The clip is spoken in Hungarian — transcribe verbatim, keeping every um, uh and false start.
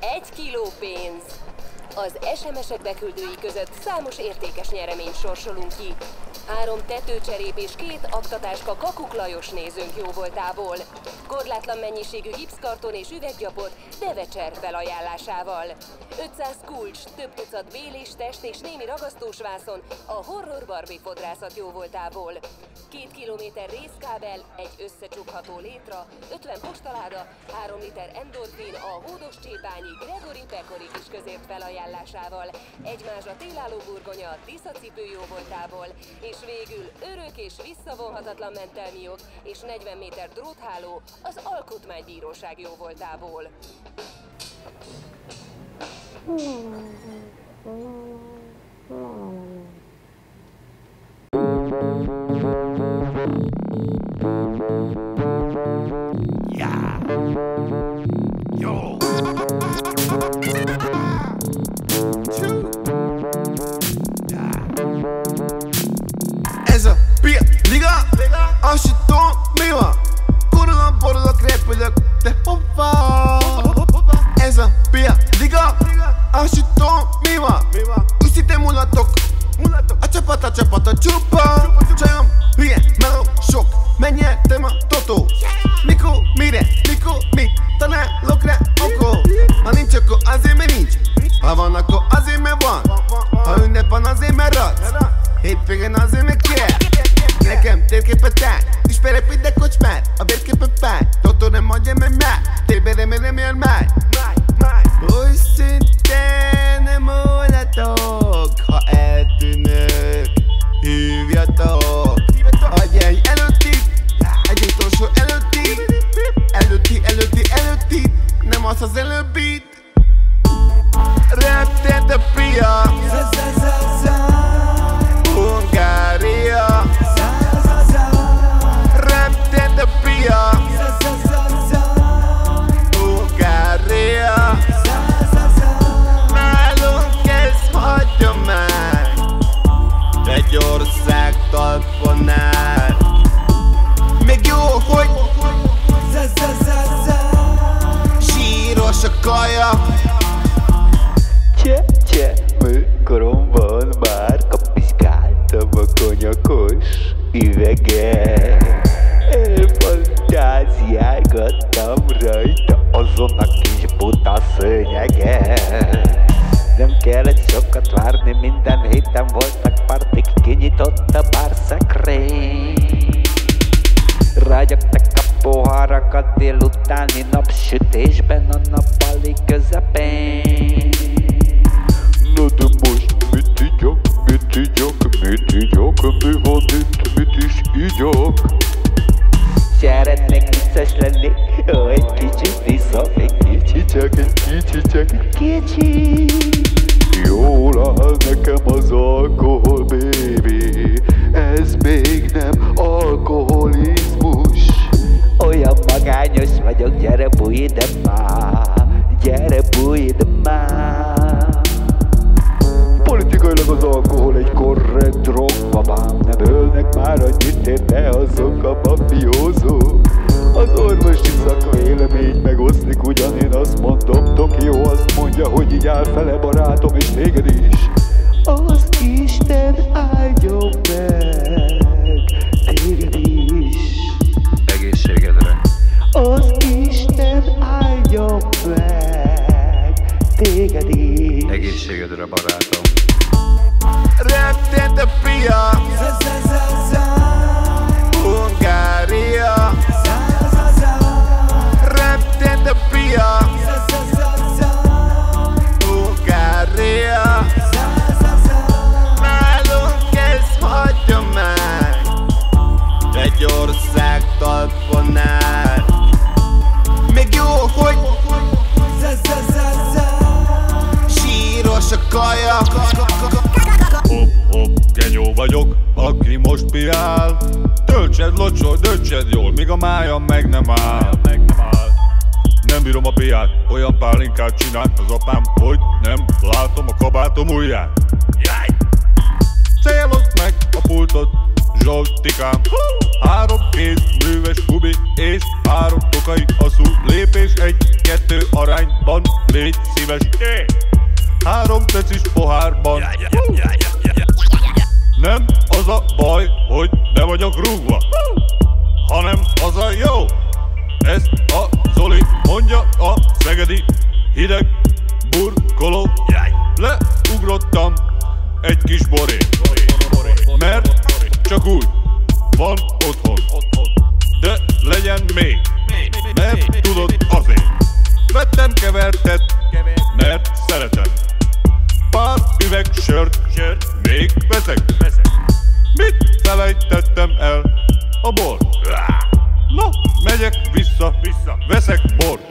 Egy kiló pénz. Az es em es-ek beküldői között számos értékes nyereményt sorsolunk ki. Három tetőcserép és két aktatáska Kakuk Lajos nézőnk jóvoltából. Korlátlan mennyiségű gipszkarton és üveggyapot Devecser felajánlásával. ötszáz kulcs, több tucat bélés, test és némi ragasztós vászon a horror Barbie fodrászat jóvoltából. Két kilométer részkábel, egy összecsukható létra, ötven postaláda, három liter endorfin a hódos csépányi Gregory Pecorich is közért felajánlásával. Egy mázsa télálló burgonya Tisza cipő jóvoltából. És végül örök és visszavonhatatlan mentelmi jog és negyven méter drótháló az Alkotmánybíróság jóvoltából. Yeah. Yo. Ez a pia liga, azt se tudom mi van. Kurulom, borulok, repülök, de hoppá. Ez a pia liga, azt se tudom mi van. Üszite mulatok, a csapat a csapat a csupa. Csajom, hülye, meló, sok, menjen, te ma totó. Mikor, mire, mikor, mit, találok rá okol. Ha nincs, akkor azért, mert nincs. Ha van, akkor azért, mert van. Ha ünnep van, azért, mert radsz. Hétvégen azért meg kell. Nekem térképet áll, ismerek minden kocsmát, a vérképen fáj. Totó nem mondja meg már, térbe remél nem jön már. Úgy szinte nem múlatok, ha eltűnök, hívjatok. Adjai előtti, egy utolsó előtti, előtti, előtti, előtti, nem az az előbbit. Reptér de pia, Hungária, reptér de pia, Hungária. Nálunk ez hagyomány, egy ország talponál. Még jó, hogy zsíros a kaja. Cseh, cseh, műkoromban már kapiszkáltam a konyakos üveget. Elfantáziálgattam rajta azon a kis buta szőnyeget. Nem kellett sokat várni, minden héten voltak partik, kinyitott a bár szekrény. Rágyaktak a poharakat délutáni napsütésben a nappali közepén. Na de most mit igyak, mit igyak, mit igyak, mi van itt, mit is igyak? Szeretnék vicces lenni, ó, egy kicsit vissza, egy kicsi, csak egy kicsi, csak egy kicsi. Jól áll nekem az alkohol, baby, ez még nem alkoholizmus. Olyan magányos vagyok, gyere bújj ide már, gyere bújj ide már. Politikailag az alkohol egy korrekt drog, babám, nem ölnek már annyit érte azok a mafiózók. Az orvosi szakvélemény megoszlik, ugyan én azt mondom, Tokyo azt mondja, hogy így áll fele barátom, és téged is. Az Isten áldjon meg téged is. Egészségedre. Az Isten áldjon meg téged is. Egészségedre, barátom. Reptér de pia, Hungária. Reptér de pia, Hungária. Nálunk ez hagyomány, egy ország talpon áll. Még jó, hogy síros a kaja. Hopp, hopp, genyó vagyok, aki most piál. Töltsed, locsol, döntsed jól, míg a májam meg nem áll. Nem bírom a piát, olyan pálinkát csinált az apám, hogy nem látom a kabátom ujját. Célozd meg a pultot, Zsoltikám. Három kéz műves kubi és három tokai aszú lépés. és egy, kettő arányban, légy szíves. Három tecis pohárban. Nem az a baj, hogy be vagyok rúgva, hanem az a jó. Ezt a Zoli mondja a szegedi hideg burkoló. Leugrottam egy kis boré, mert csak úgy van otthon. De legyen még, mert tudod azért. Vettem kevertet, mert szeretem. Pár üveg sört, még veszek. Mit felejtettem el? A bor. Na, megyek vissza, veszek bort.